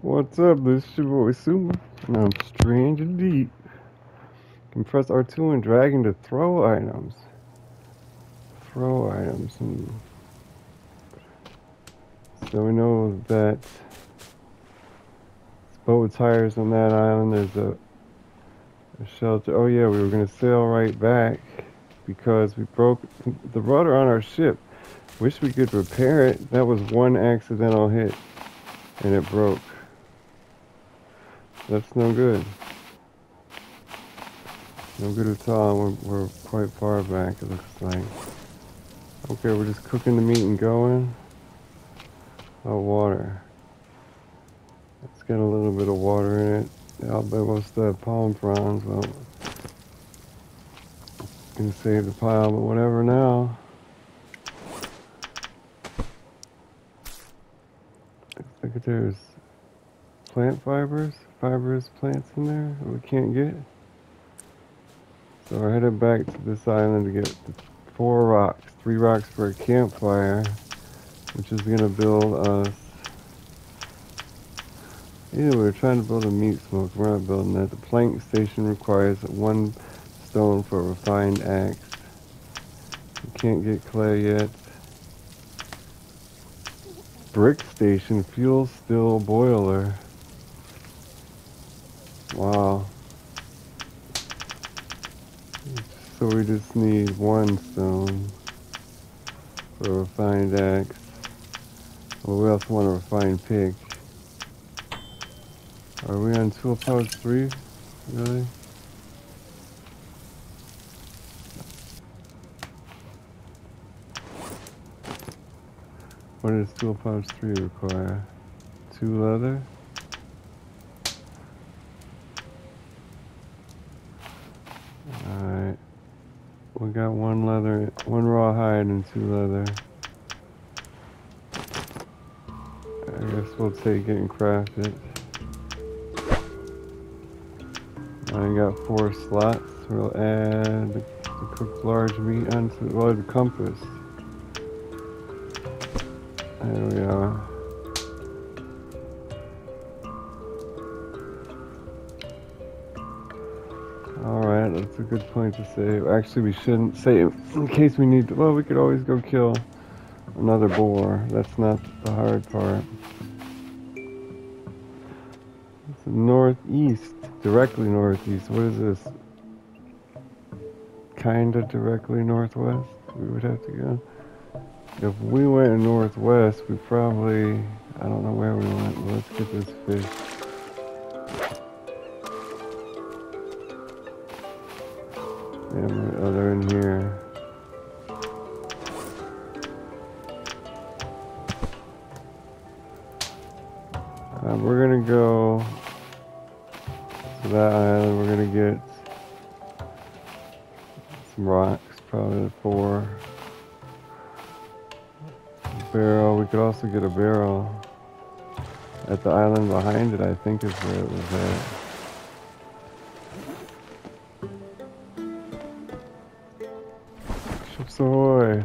What's up, this is your boy Super, and I'm Stranded Deep. Compress R2 and dragging to throw items. And so we know that boat tires on that island. There's a shelter. Oh yeah, we were going to sail right back because we broke the rudder on our ship. Wish we could repair it. That was one accidental hit, and it broke. That's no good. No good at all. We're quite far back, it looks like. Okay, we're just cooking the meat and going. Oh, water. It's got a little bit of water in it. I'll bet most of that palm fronds. Well, gonna save the pile, but whatever now. Looks like there's plant fibers. Fibrous plants in there that we can't get. So we're headed back to this island to get the 4 rocks. 3 rocks for a campfire, which is going to build us. Either we're trying to build a meat smoker. We're not building that. The plank station requires 1 stone for a refined axe. We can't get clay yet. Brick station, fuel still boiler. Wow. So we just need 1 stone for a refined axe. Well, we also want a refined pick. Are we on tool pouch 3? Really? What does tool pouch 3 require? 2 leather? Alright, we got 1 leather, 1 raw hide and 2 leather. I guess we'll take it and craft it. I got 4 slots, we'll add the cooked large meat onto the compass. There we are. Alright, that's a good point to save. Actually, we shouldn't save in case we need to. Well, we could always go kill another boar. That's not the hard part. It's northeast, directly northeast. What is this? Kinda directly northwest, we would have to go. If we went northwest, we probably, I don't know where we went. Well, let's get this fish. Oh, they're in here. We're gonna go to that island. We're gonna get some rocks, probably 4. A barrel. We could also get a barrel at the island behind it, I think is where it was at. Ahoy.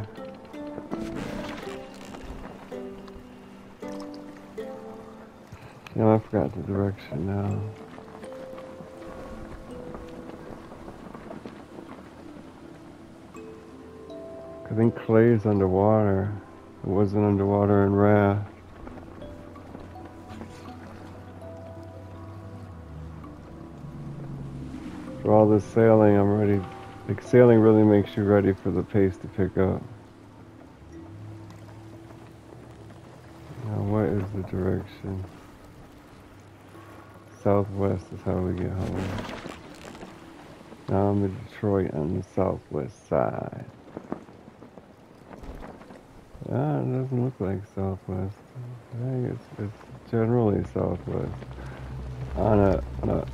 Yeah, I forgot the direction now. I think clay is underwater. It wasn't underwater in Wrath. After all this sailing, I'm ready. Like, sailing really makes you ready for the pace to pick up. Now, what is the direction? Southwest is how we get home. Now I'm in Detroit on the southwest side. Ah, it doesn't look like southwest. I think it's generally southwest. On an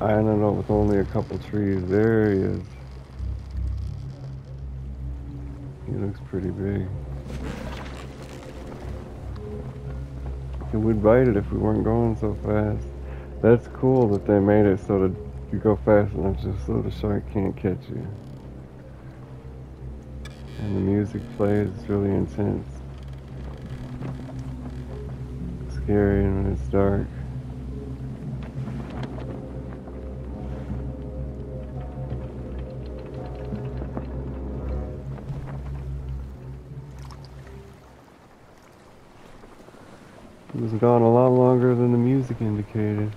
island with only a couple trees, there he is. He looks pretty big. It would bite it if we weren't going so fast. That's cool that they made it so that you go fast enough just so the shark can't catch you. And the music plays, it's really intense. It's scary when it's dark. He was gone a lot longer than the music indicated.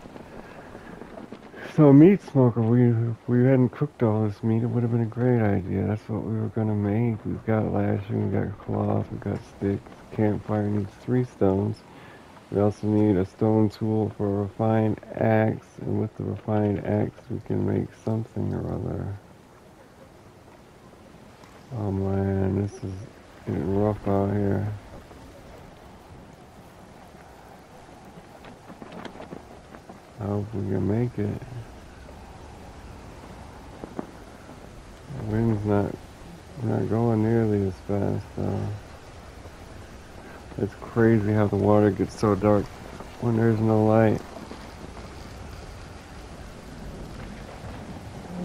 So a meat smoker, if we hadn't cooked all this meat, it would have been a great idea. That's what we were going to make. We've got lashing, we've got cloth, we've got sticks. Campfire needs 3 stones. We also need a stone tool for a refined axe, and with the refined axe we can make something or other. Oh man, this is getting rough out here. I hope we can make it. The wind's not going nearly as fast though. It's crazy how the water gets so dark when there's no light.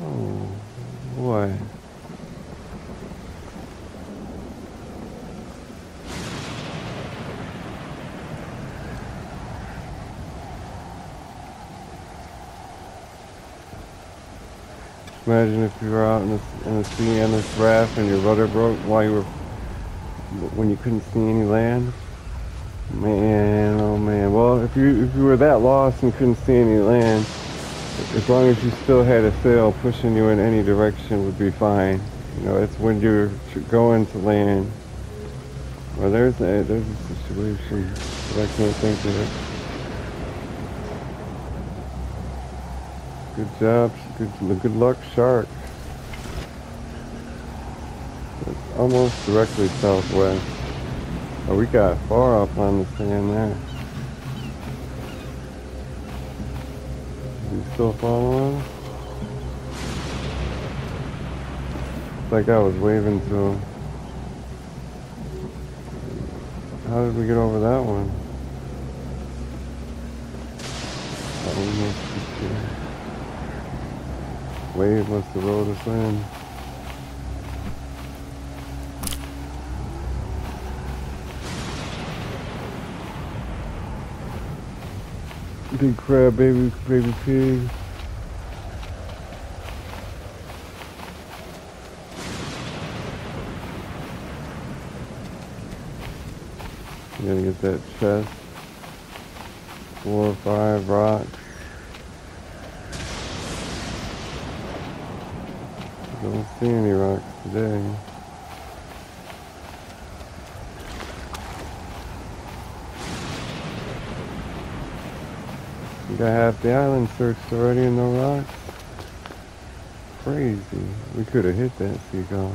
Oh boy. Imagine if you were out in the sea on this raft and your rudder broke while you were when you couldn't see any land. Man, oh man. Well, if you were that lost and couldn't see any land, as long as you still had a sail pushing you in any direction would be fine. You know, it's when you're going to land. Well, there's a situation that I can't think of. Good job. Good luck, shark. It's almost directly southwest. Oh, we got far up on the sand there. You still following? It's like I was waving to him. How did we get over that one? Oh, wave must have rolled us in. Big crab, baby pig. You gotta get that chest. 4 or 5 rocks. Don't see any rocks today. Got half the island searched already and no rocks. Crazy. We could have hit that seagull.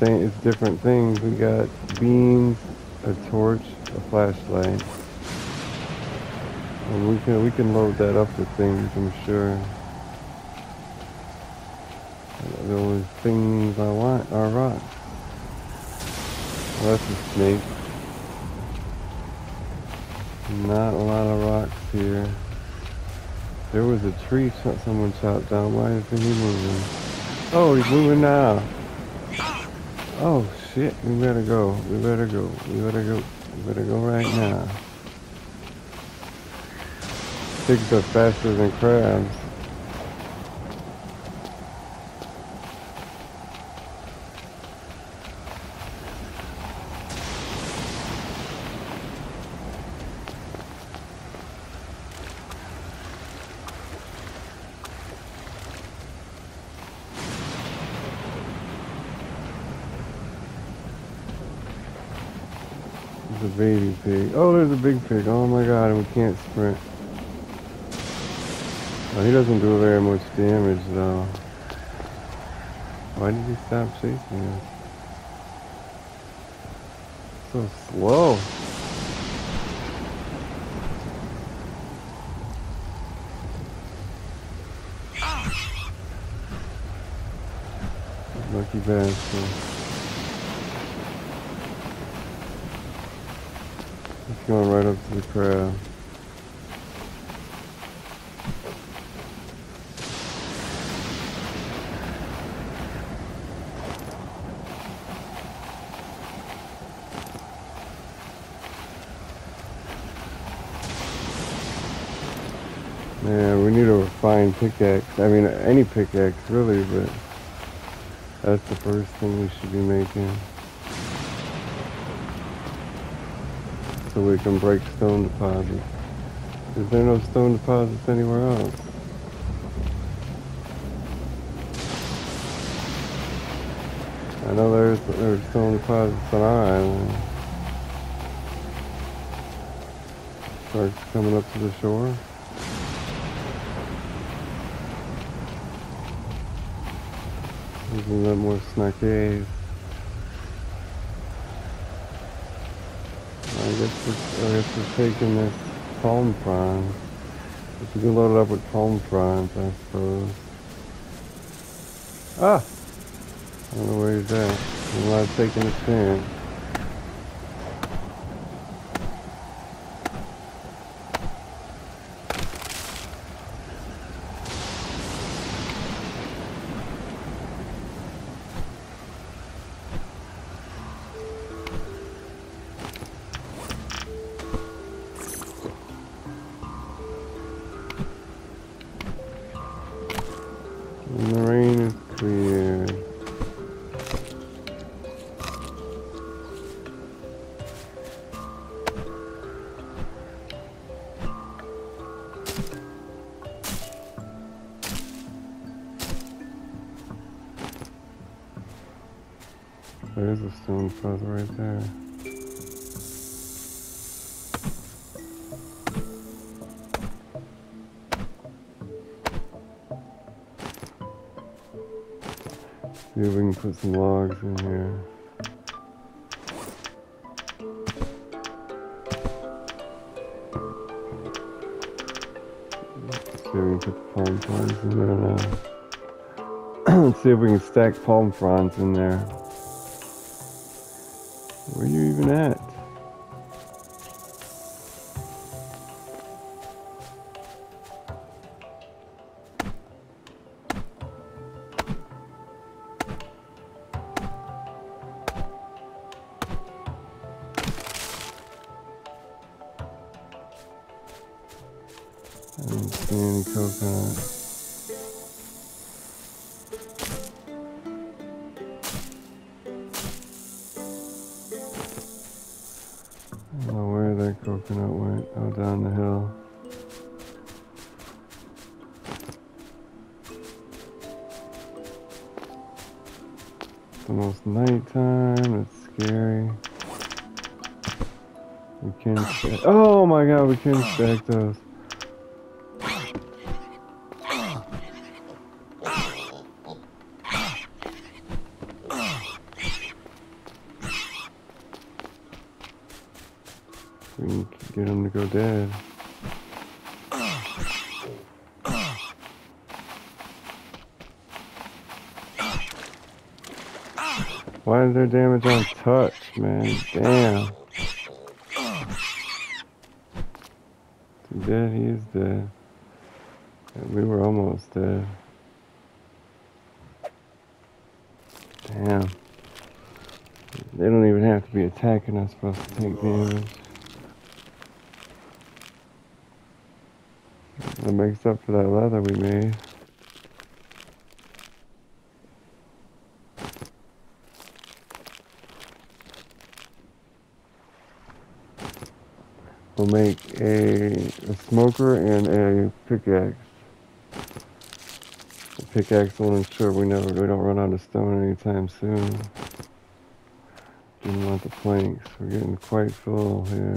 It's different things. We got beams, a torch, a flashlight. And we can load that up with things, I'm sure. The only things I want are rocks. Well, that's a snake. Not a lot of rocks here. There was a tree someone chopped down. Why isn't he moving? Oh, he's moving now. Oh shit, we better go. We better go right now. Pigs are faster than crabs. A baby pig. Oh, there's a big pig. Oh my god, and we can't sprint. Oh, he doesn't do very much damage though. Why did he stop chasing us? So slow. Lucky bastard. Going right up to the crab. Man, we need a refined pickaxe. I mean, any pickaxe, really, but That's the first thing we should be making. So we can break stone deposits. Is there no stone deposits anywhere else? I know there's stone deposits on our island. Starts coming up to the shore. There's a little more snackage. I guess we're taking this palm frond. If we can load it up with palm fronds, I suppose. Ah! I don't know where he's at. I'm not taking a chance. There's a stone deposit right there. See if we can put some logs in here. See if we can put the palm fronds in there now. Let's see if we can stack palm fronds in there. Where are you even at? I don't see any coconut. Coconut went out down the hill. It's almost nighttime. It's scary. We can stack. Oh my god, we can stack those. We can get him to go dead. Why is there damage on touch, man? Damn. He's dead, he is dead. And we were almost dead. Damn. They don't even have to be attacking us for us to take damage. That makes up for that leather we made. We'll make a smoker and a pickaxe. The pickaxe will ensure we don't run out of stone anytime soon. Didn't want the planks. We're getting quite full here.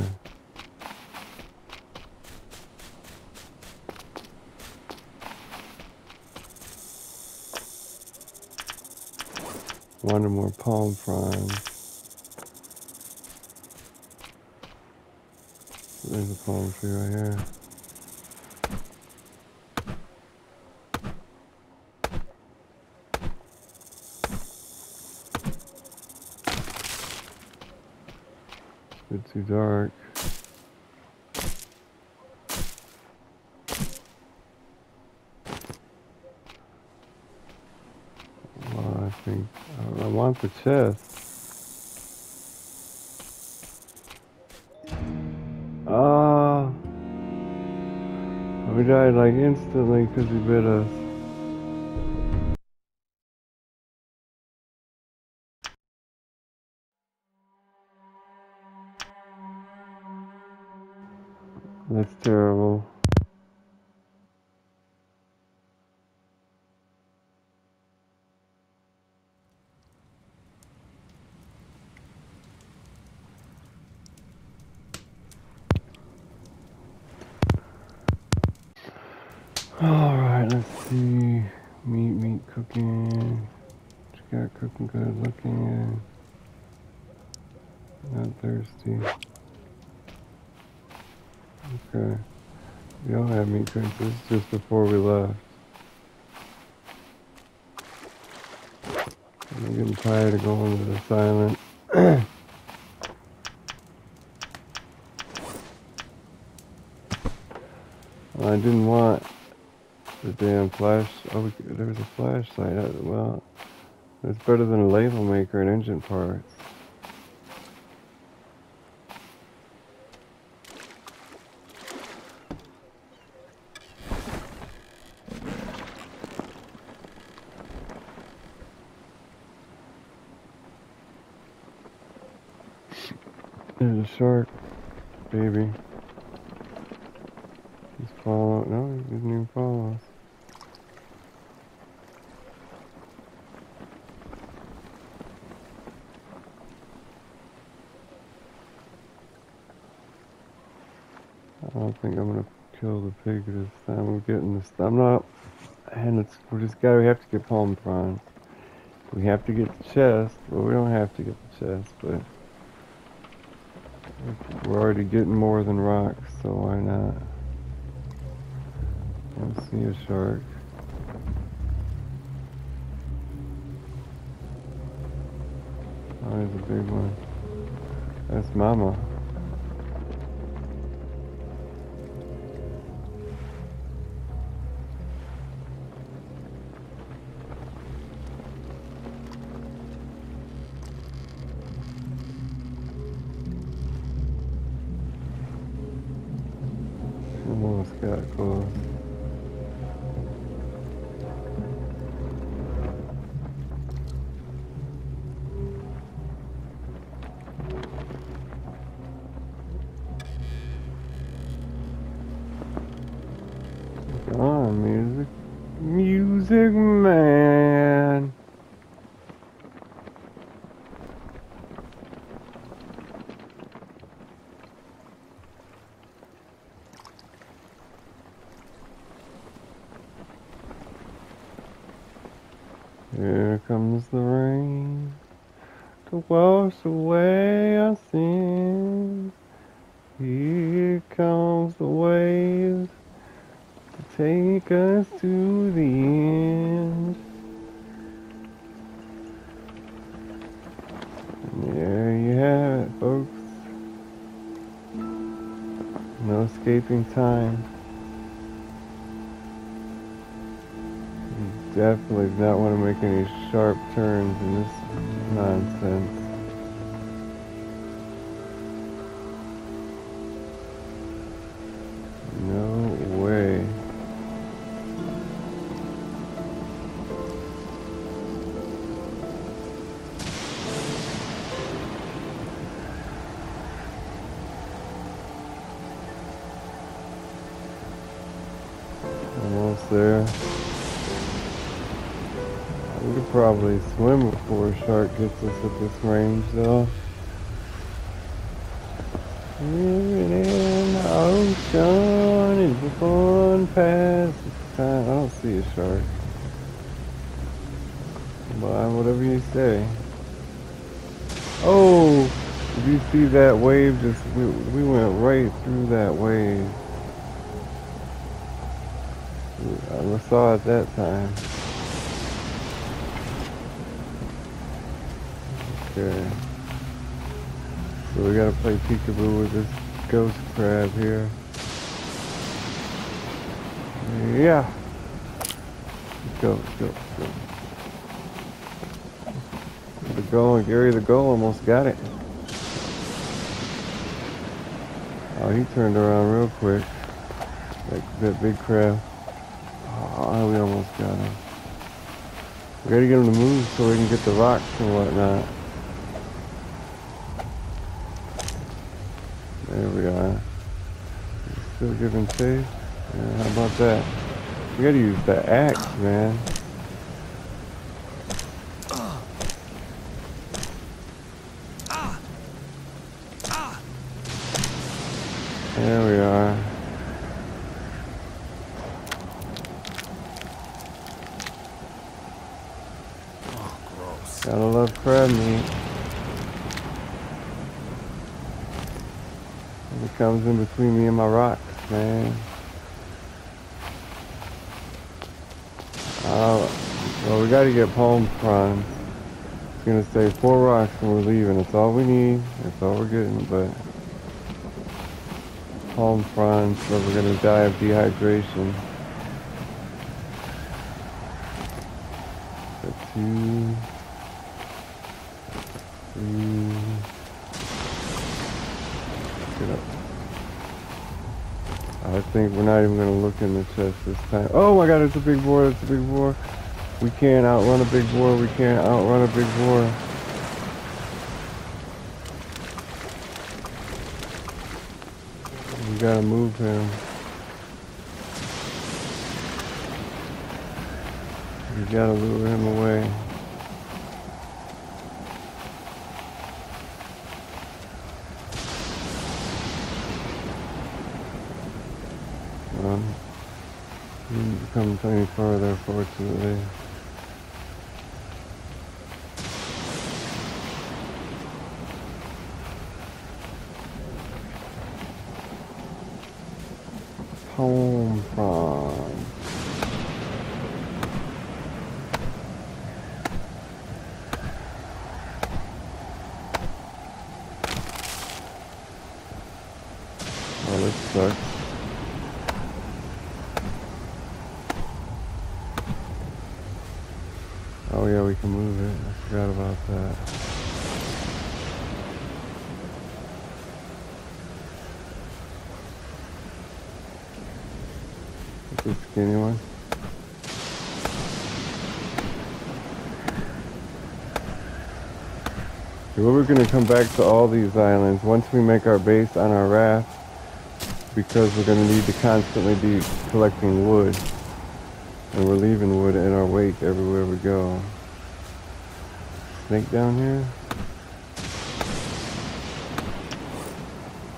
Wanted more palm fronds. There's a palm tree right here. It's a bit too dark. I want the chest. Ah! We died like instantly because he bit us. That's terrible. Alright, let's see. Meat cooking. Just got cooking good looking. Not thirsty. Okay. We all have meat cooking. This is just before we left. I'm getting tired of going to the silent. I didn't want the damn flash. Oh, there was a flashlight. Well, that's better than a label maker and engine parts. There's a shark, baby. He's following. No, he doesn't even follow us. I don't think I'm gonna kill the pig this time. We're getting this. I'm not. And it's. We're just gotta. We have to get palm fronds. We have to get the chest. Well, we don't have to get the chest, but. We're already getting more than rocks, so why not? I see a shark. Oh, there's a big one. That's Mama. Almost got close. Come on, music. Music man. Here comes the rain to wash away our sins. Here comes the waves to take us to the end. And there you have it, folks. No escaping time. Definitely do not want to make any sharp turns in this nonsense. No way. Almost there. We could probably swim before a shark gets us at this range, though. Living in the ocean and we're going past the time. I don't see a shark. But whatever you say. Oh, did you see that wave? Just we went right through that wave. I saw it that time. Okay, so we gotta play peekaboo with this ghost crab here. Yeah! Go. The golem, Gary the golem almost got it. Oh, he turned around real quick. Like that big crab. Oh, we almost got him. We gotta get him to move so we can get the rocks and whatnot. There we are. Still giving chase? Yeah, how about that? You gotta use the axe, man. There we are. Oh, gross. Gotta love crab meat. It comes in between me and my rocks, man. Well, we gotta get palm prime. It's gonna say 4 rocks and we're leaving. That's all we need. That's all we're getting, but palm fronds, so we're gonna die of dehydration. Got 2, 3. Get up. I think we're not even gonna look in the chest this time. Oh my god, it's a big boar, it's a big boar. We can't outrun a big boar, we can't outrun a big boar. Gotta move him. You gotta lure him away. He didn't come any further, fortunately. Home from. Oh, this sucks. Oh yeah, we can move it. I forgot about that. This skinny one. So we're going to come back to all these islands once we make our base on our raft, because we're going to need to constantly be collecting wood, and we're leaving wood in our wake everywhere we go. Snake down here.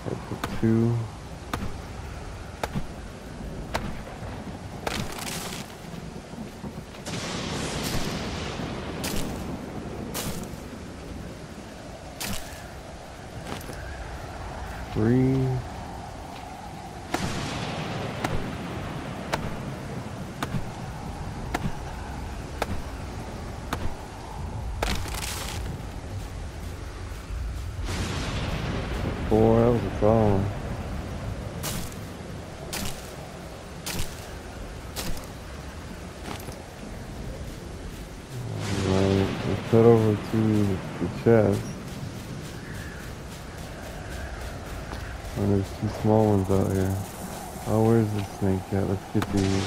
That's a 2. Over to the chest. And there's 2 small ones out here. Oh, where's the snake at? Let's get these.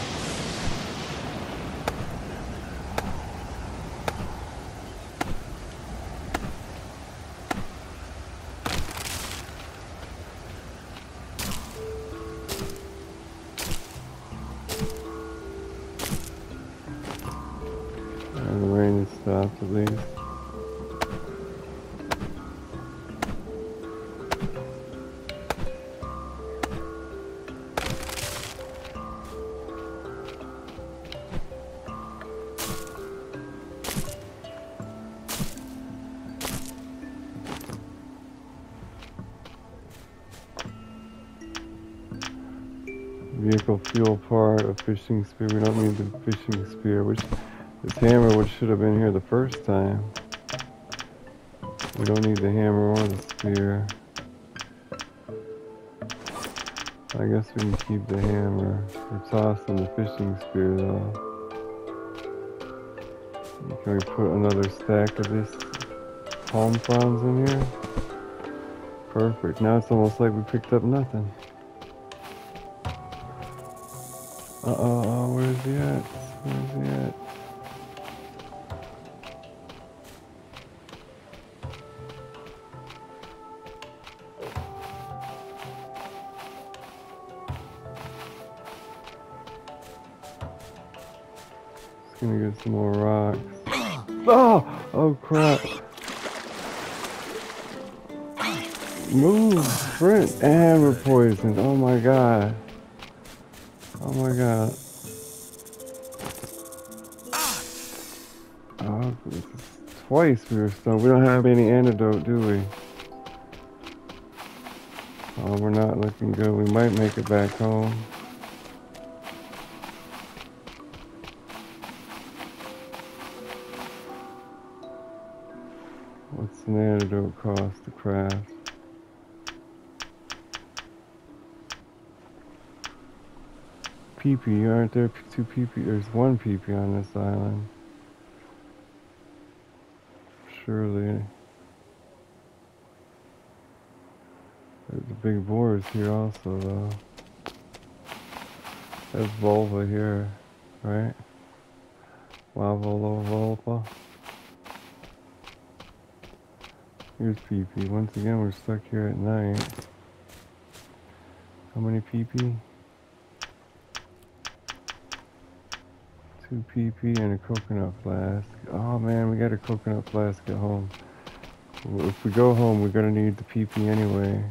At least. Vehicle fuel part, a fishing spear. We don't need the fishing spear, which this hammer, which should have been here the first time. We don't need the hammer or the spear. I guess we can keep the hammer. We're tossing the fishing spear though. Can we put another stack of this palm fronds in here? Perfect. Now it's almost like we picked up nothing. Uh-oh, where's he at? Where's he at? Gonna get some more rocks. Oh! Oh crap! Move, sprint, and we're poisoned. Oh my god. Oh my god. Oh, twice we were stoned. We don't have any antidote, do we? Oh, we're not looking good. We might make it back home. What's an antidote cost to craft? PP, aren't there two PP? There's one PP on this island. Surely. The big boar is here also, though. That's vulva here, right? Lava vulva. Here's PP. Once again, we're stuck here at night. How many PP? 2 PP and a coconut flask. Oh man, we got a coconut flask at home. If we go home, we're gonna need the PP anyway.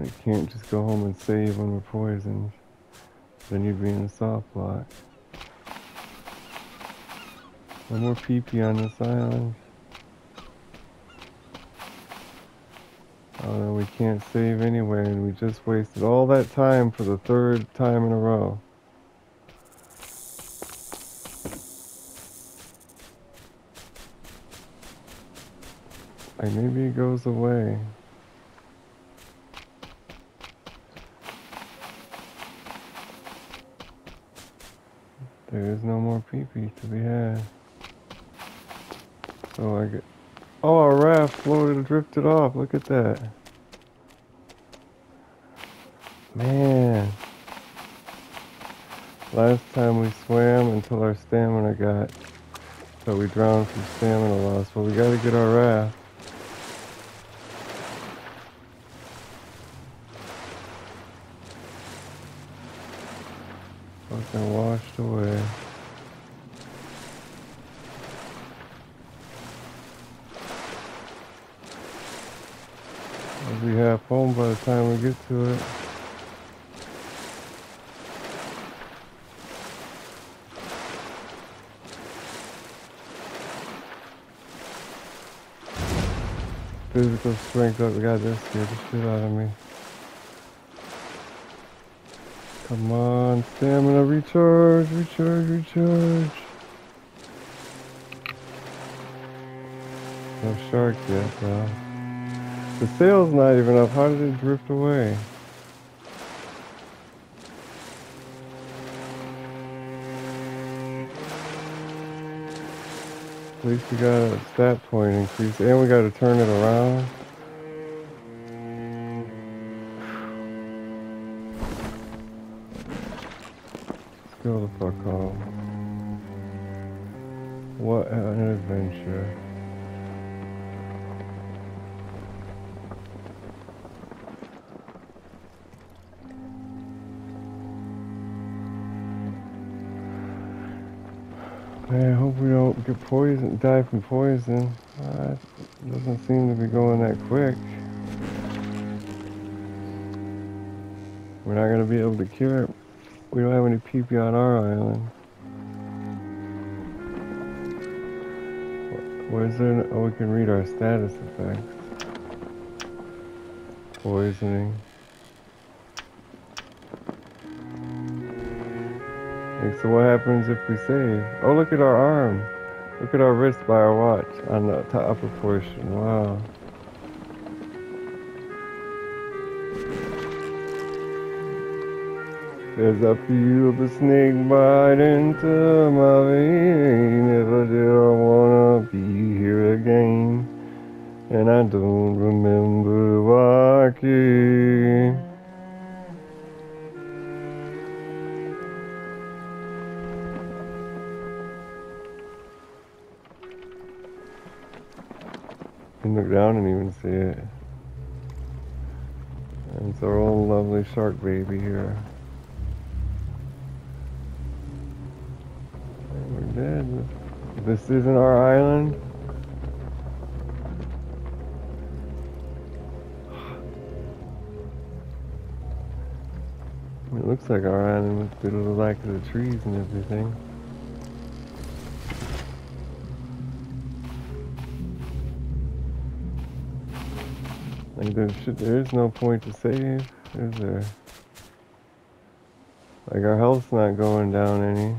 I can't just go home and save when we're poisoned. Then you'd be in a soft block. No more PP on this island. Oh no, we can't save anyway, and we just wasted all that time for the third time in a row. Like maybe it goes away. There is no more PP to be had. So I get... Oh, our raft floated and drifted off. Look at that. Man. Last time we swam until our stamina got... So we drowned from stamina loss. Well, we gotta get our raft. Fucking washed away. I'll be half home by the time we get to it. Physical strength up, we got this, scared the shit out of me. Come on, stamina, recharge, recharge, recharge. No shark yet, though. The sail's not even up, how did it drift away? At least we got a stat point increase, and we got to turn it around. Let's go the fuck home. What an adventure. I hope we don't get poisoned, die from poison. That doesn't seem to be going that quick. We're not going to be able to cure it. We don't have any PP on our island. Where's there? Oh, we can read our status effects. Poisoning. So what happens if we save? Oh, look at our arm. Look at our wrist by our watch on the top upper portion. Wow. There's a feel the snake bite into my vein. If I don't wanna be here again, and I don't remember why I came. Look down and even see it. And it's our old lovely shark baby here. island? This isn't our island? It looks like our island with the little lack of the trees and everything. Like there is no point to save, is there? Like our health's not going down any.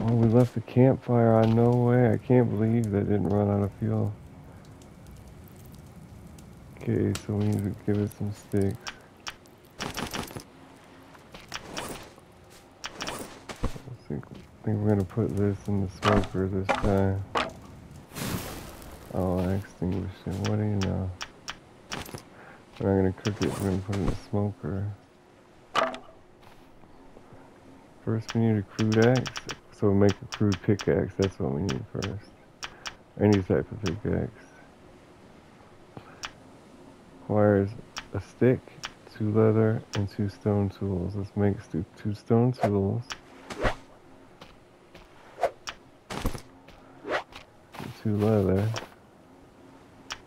Oh, we left the campfire on. No way. I can't believe that didn't run out of fuel. Okay, so we need to give it some sticks. I think we're gonna put this in the smoker this time. Oh, I extinguished it. What do you know? We're not gonna cook it, we're gonna put it in the smoker. First we need a crude axe. So we'll make a crude pickaxe, that's what we need first. Any type of pickaxe. Requires a stick, 2 leather, and 2 stone tools. Let's make 2 stone tools. 2 leather.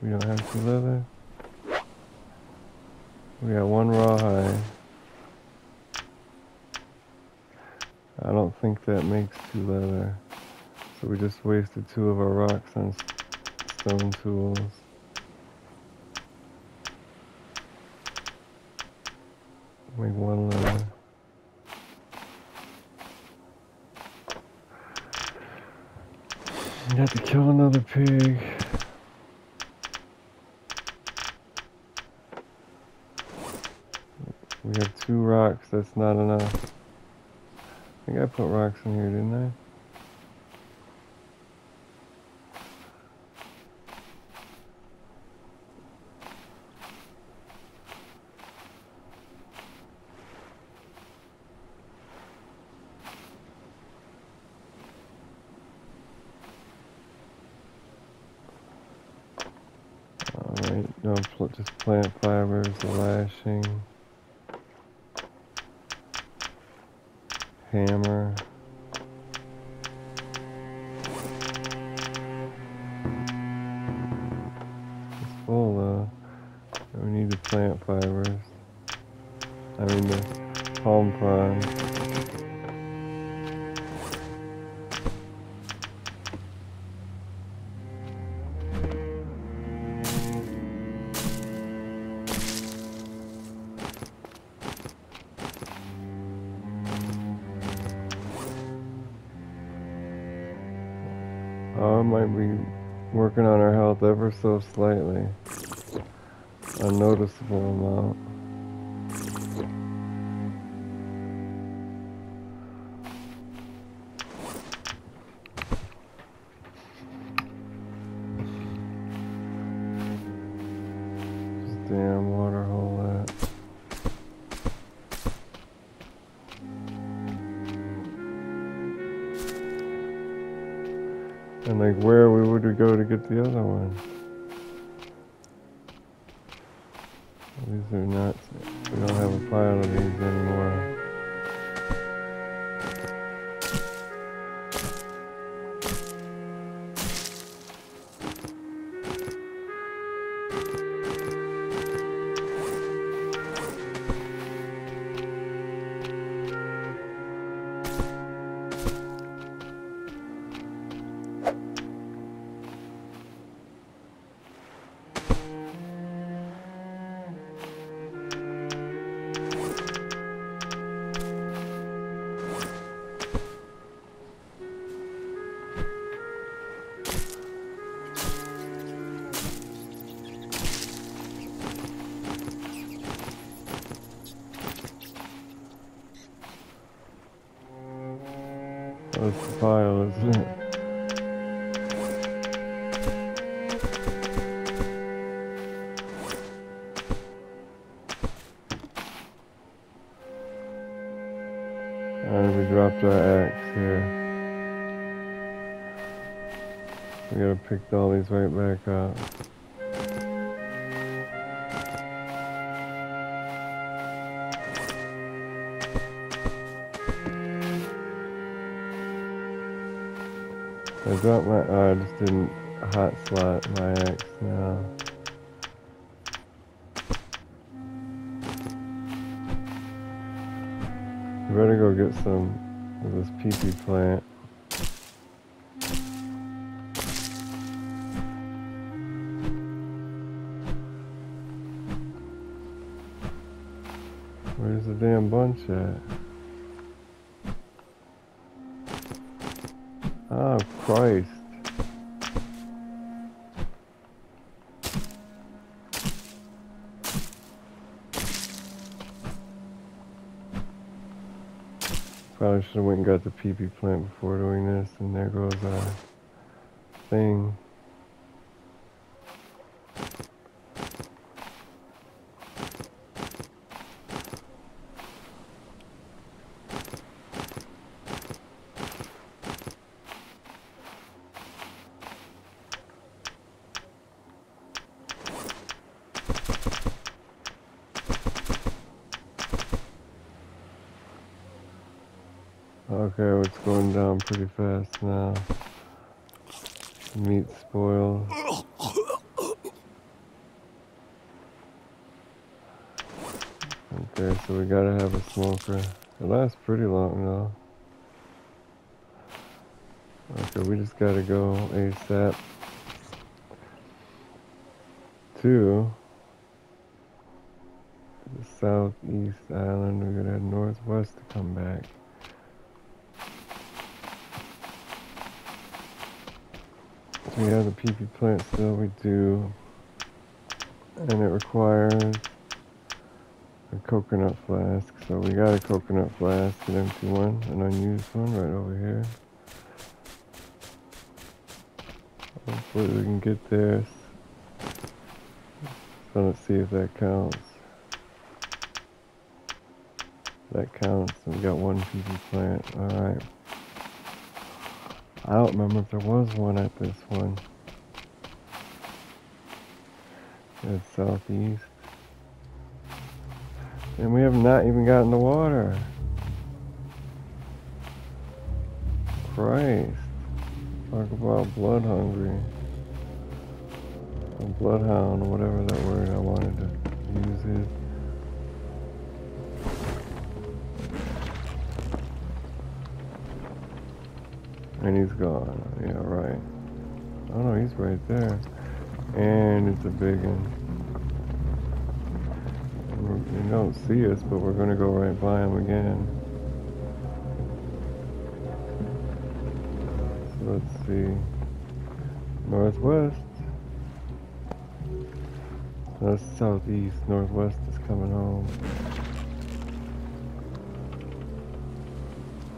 We don't have 2 leather. We got 1 rawhide. I don't think that makes 2 leather. So we just wasted 2 of our rocks on stone tools. Make 1 leather. We have to kill another pig. We have 2 rocks, that's not enough. I think I put rocks in here, didn't I? Alright, no, just plant fibers, lashing. Hammer. It's full though. We need the plant fibers. I mean the palm fronds. I might be working on our health ever so slightly. A noticeable amount. This damn water hole that. And like where we would we go to get the other one? These are not, we don't have a pile of these anymore. That's the pile, isn't it? And we dropped our axe here. We gotta pick all these right back up. got my... Oh, I just didn't hot slot my axe now. I better go get some of this pee-pee plant. Where's the damn bunch at? Oh, Christ. Probably should have went and got the pee-pee plant before doing this, and there goes our thing. Okay, it's going down pretty fast now. Meat spoiled. Okay, so we gotta have a smoker. It lasts pretty long now. Okay, we just gotta go ASAP to the southeast island. We're gonna head northwest to come back. We have the pee-pee plant still, we do, and it requires a coconut flask, so we got a coconut flask, an empty one, an unused one right over here. Hopefully we can get this. So let's see if that counts. That counts, and we got one pee-pee plant, alright. I don't remember if there was one at this one. It's southeast. And we have not even gotten the water. Christ. Talk about blood hungry. Or bloodhound, whatever that word I wanted to use is. And he's gone. Yeah, right. Oh no, he's right there. And it's a big one. They don't see us, but we're gonna go right by him again. So let's see. Northwest. That's southeast. Northwest is coming home.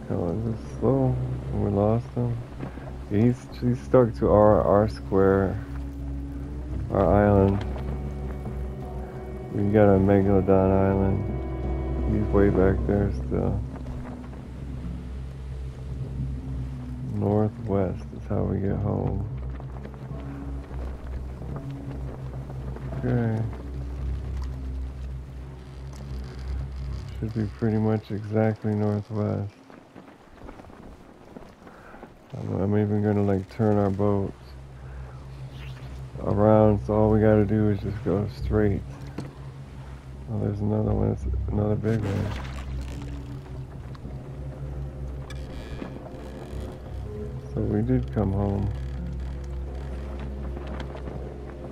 Come on, this is slow. We lost him. He's stuck to our square, our island. We got a Megalodon island. He's way back there still. Northwest is how we get home. Okay. Should be pretty much exactly northwest. I'm even gonna like turn our boat around, so all we gotta do is just go straight. Oh, there's another one. It's another big one. So we did come home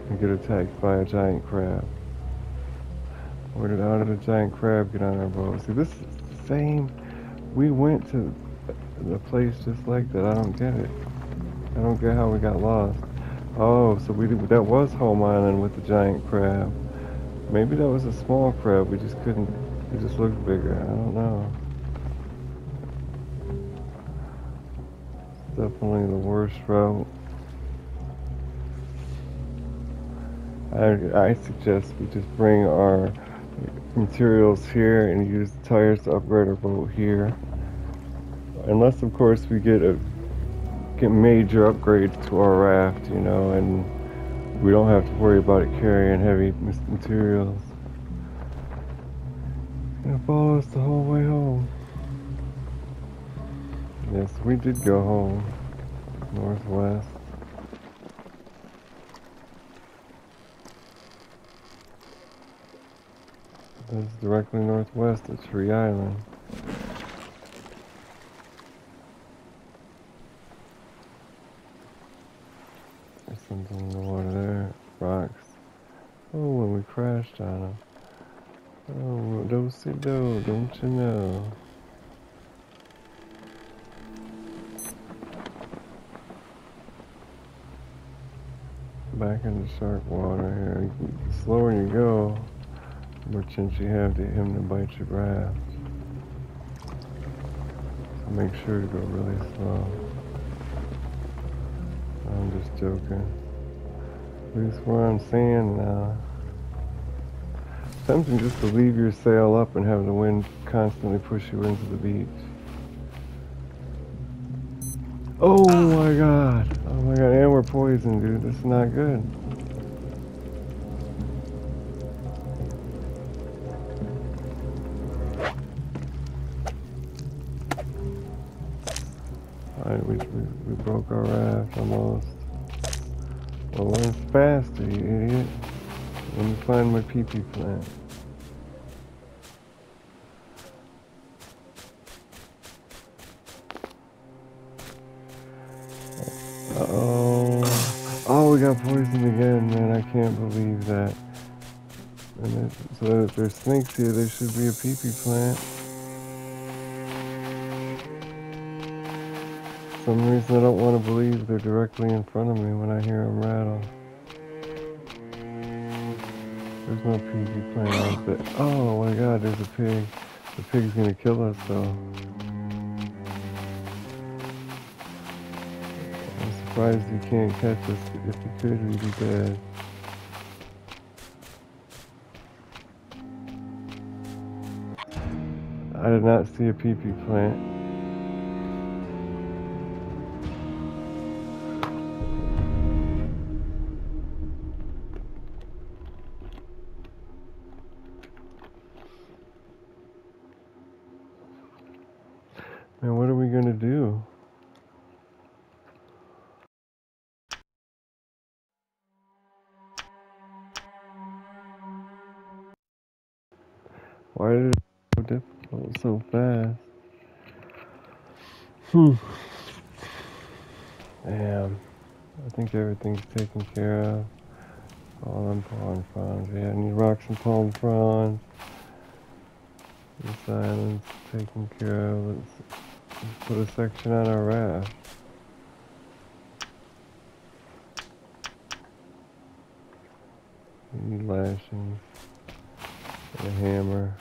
and get attacked by a giant crab. How did a giant crab get on our boat? See, this is the same. We went to the place just like that. I don't get it. I don't get how we got lost. Oh, so that was home island with the giant crab. Maybe that was a small crab. We just couldn't. It just looked bigger. I don't know. It's definitely the worst route. I suggest we just bring our materials here and use the tires to upgrade our boat here. Unless, of course, we get major upgrades to our raft, you know, and we don't have to worry about it carrying heavy materials. It's gonna follow us the whole way home. Yes, we did go home. northwest. That's directly northwest of Tree Island. There's something in the water there. Rocks. Oh, and we crashed on them. Oh, don't see those, don't you know? Back into shark water here. The slower you go, the more chance you have to him to bite your raft. So make sure to go really slow. I'm just joking. At least we're on sand now. Tempting just to leave your sail up and have the wind constantly push you into the beach. Oh my god! Oh my god, and we're poisoned, dude. This is not good. Alright, we broke our raft almost. Well, learn faster, you idiot. Let me find my pee-pee plant. Uh-oh. Oh, we got poisoned again, man. I can't believe that. And so if there's snakes here, there should be a pee-pee plant. For some reason, I don't want to believe they're directly in front of me when I hear them rattle. There's no piggy playing out there. Oh my god, there's a pig. The pig's gonna kill us though. I'm surprised you can't catch us. If you could, we'd be dead. I did not see a pee-pee plant. Man, what are we gonna do? Why did it so difficult so fast? Damn. I think everything's taken care of. All them palm fronds. Yeah, I need rocks and palm fronds. This island's taken care of. Let's put a section on our raft. We need lashings, and a hammer.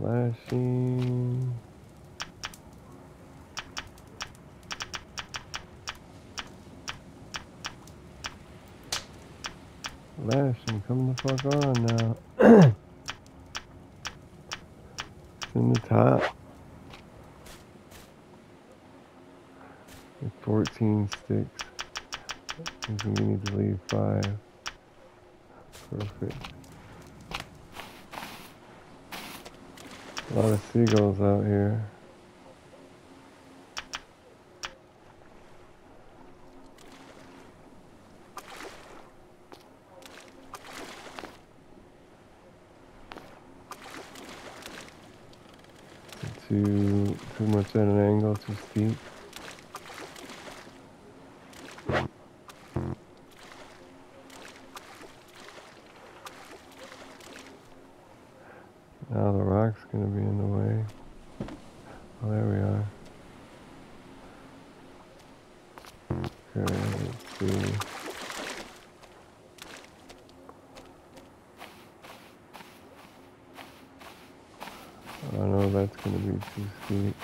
Lashing. Lashing, come the fuck on now. It's in the top. With 14 sticks. I think we need to leave 5. Perfect. A lot of seagulls out here. Too much at an angle, too steep. Now the rock's gonna be in the way. Oh, there we are. Okay, let's see. Oh no, that's gonna be too steep.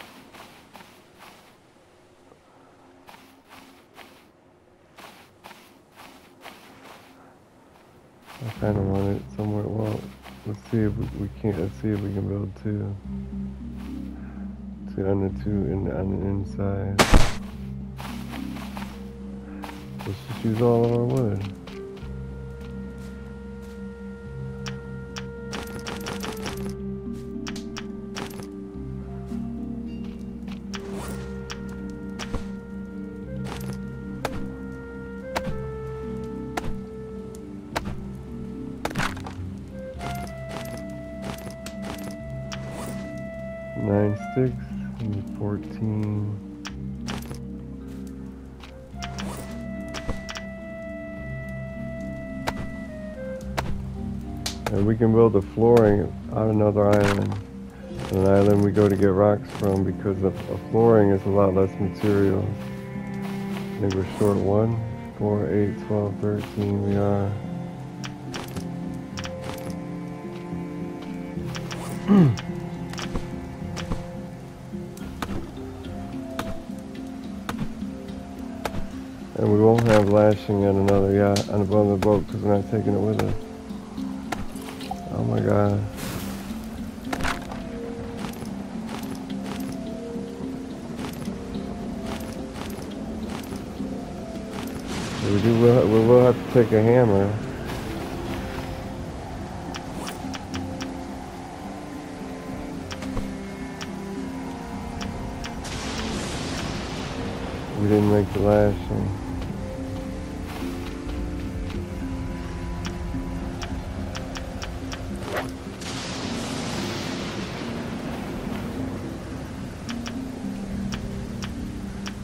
I kinda want it somewhere. Well, let's see if we can't. Let's see if we can build two. Two under two and on the inside. Let's just use all of our wood. 9, 6, and 14. And we can build the flooring on another island. An island we go to get rocks from because a flooring is a lot less material. I think we're short 1, 4, 8, 12, 13. We are. And we won't have lashing on another yacht on above the boat because we're not taking it with us. Oh my god. We will have to take a hammer. We didn't make the lashing.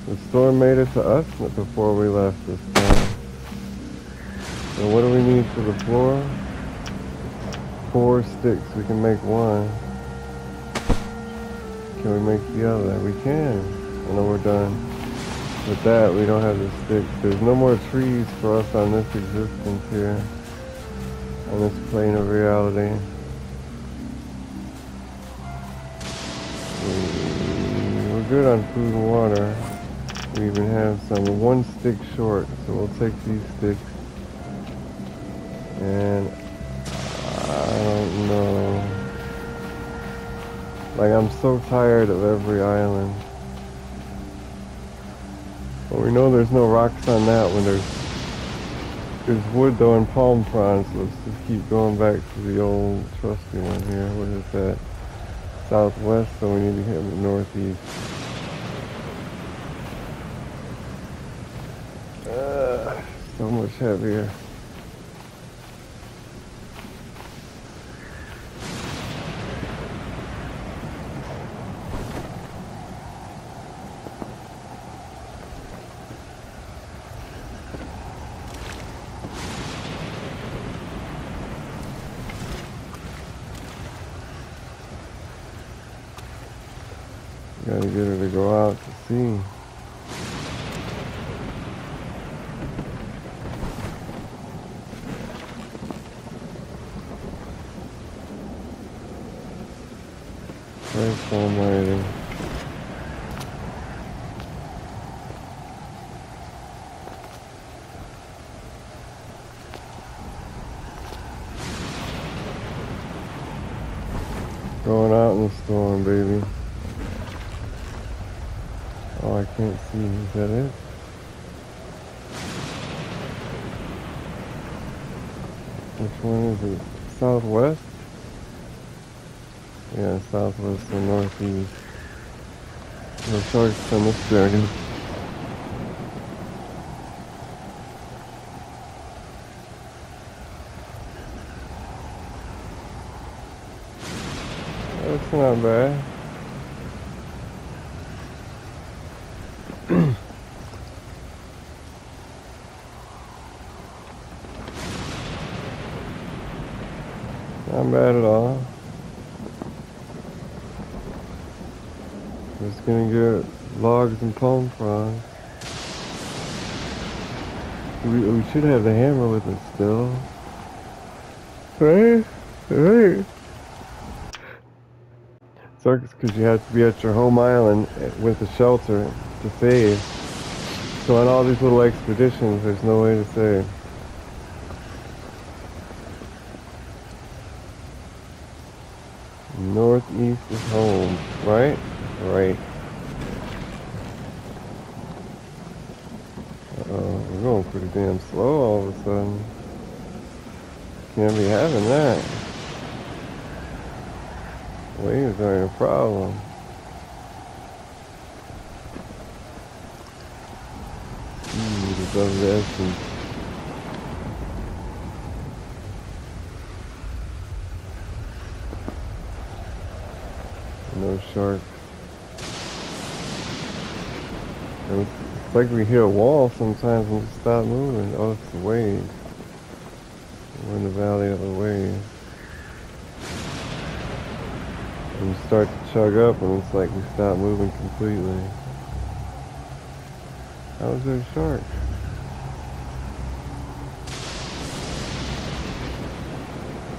The storm made it to us before we left this time. So what do we need for the floor? 4 sticks. We can make one. Can we make the other? We can. And then we're done. With that, we don't have the sticks. There's no more trees for us on this existence here, on this plane of reality. We're good on food and water. We even have some. We're 1 stick short, so we'll take these sticks. And I don't know. Like, I'm so tired of every island. But we know there's no rocks on that one. There's wood though and palm fronds. So let's just keep going back to the old trusty one here. What is that? Southwest, so we need to hit the northeast. So much heavier. Gotta get her to go out to sea. Christ almighty. Going out in the storm, baby. Oh, I can't see. Is that it? Which one is it? Southwest? Yeah, southwest or northeast. No sharks on this dragon. That's not bad. Not bad at all. Just gonna get logs and palm fronds. We should have the hammer with us still. Right? Right. Sucks because you have to be at your home island with a shelter to save. So on all these little expeditions, there's no way to save. Northeast is home, right? Right. Uh-oh, we're going pretty damn slow all of a sudden. Can't be having that. Waves are a problem. It's of the essence. No sharks. It's like we hit a wall sometimes and just stop moving. Oh, it's the waves. We're in the valley of the waves. And we start to chug up and it's like we stop moving completely. How is there a shark?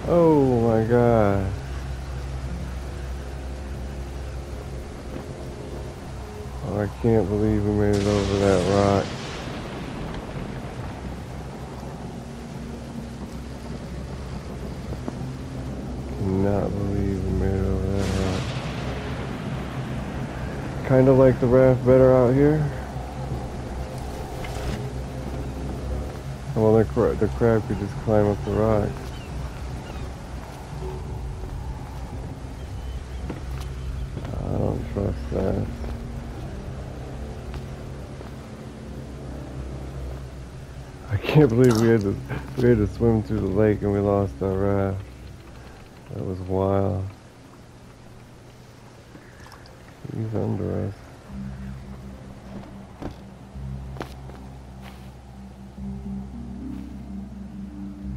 Oh my god. Oh, I can't believe we made it over that rock. I cannot believe we made it over that rock. Kinda like the raft better out here. Well, the crab could just climb up the rock. I don't trust that. I can't believe we had to swim through the lake and we lost our raft. That was wild. He's under us.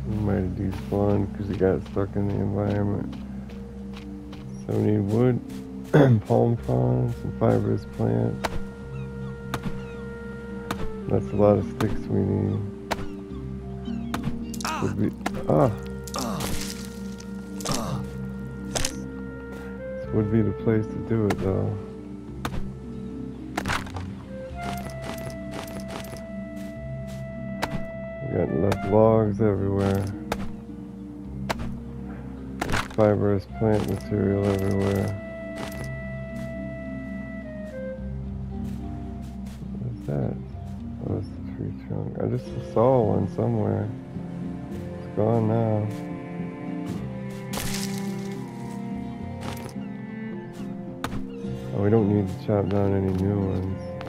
Might have despawned because he got stuck in the environment. So we need wood, palm fronds, and fibrous plants. That's a lot of sticks we need. This would be the place to do it though. Got left logs everywhere. There's fibrous plant material everywhere. What's that? Oh, that's the tree trunk. I just saw one somewhere. It's gone now. Oh, we don't need to chop down any new ones.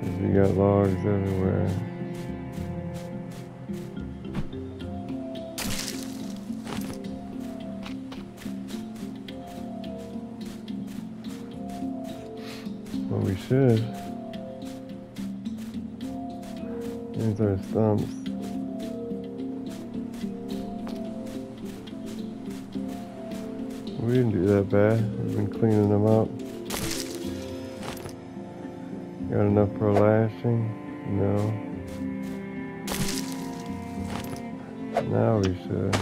'Cause we got logs everywhere. We should. These are stumps. We didn't do that bad. We've been cleaning them up. Got enough for lashing? No. Now we should.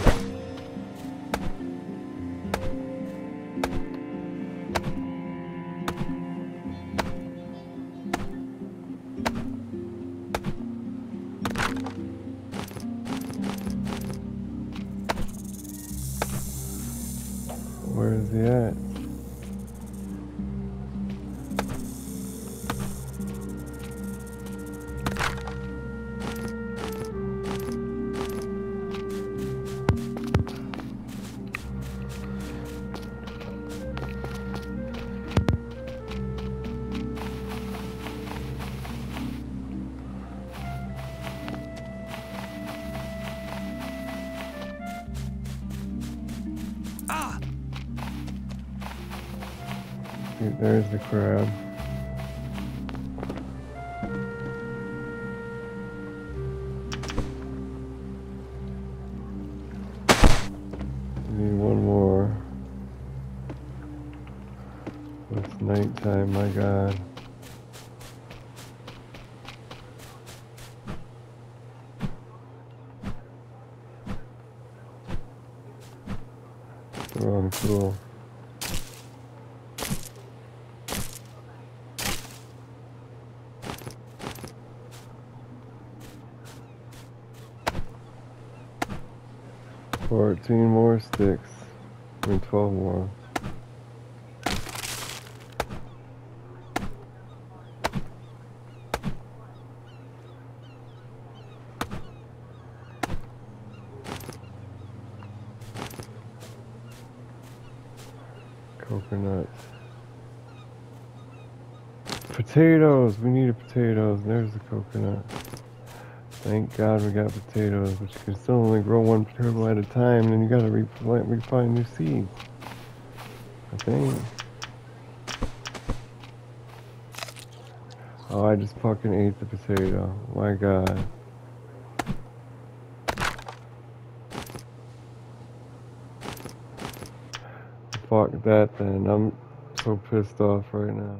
Where is he at? There's the crab. We need one more. It's nighttime, my god. It's the wrong tool. More sticks. I mean, 12 more. Coconuts. Potatoes! We needed potatoes. There's the coconut. Thank God we got potatoes, but you can still only grow one potato at a time, and then you gotta replant, refine new seeds. I Okay. Oh, I just fucking ate the potato. My God. Fuck that then. I'm so pissed off right now.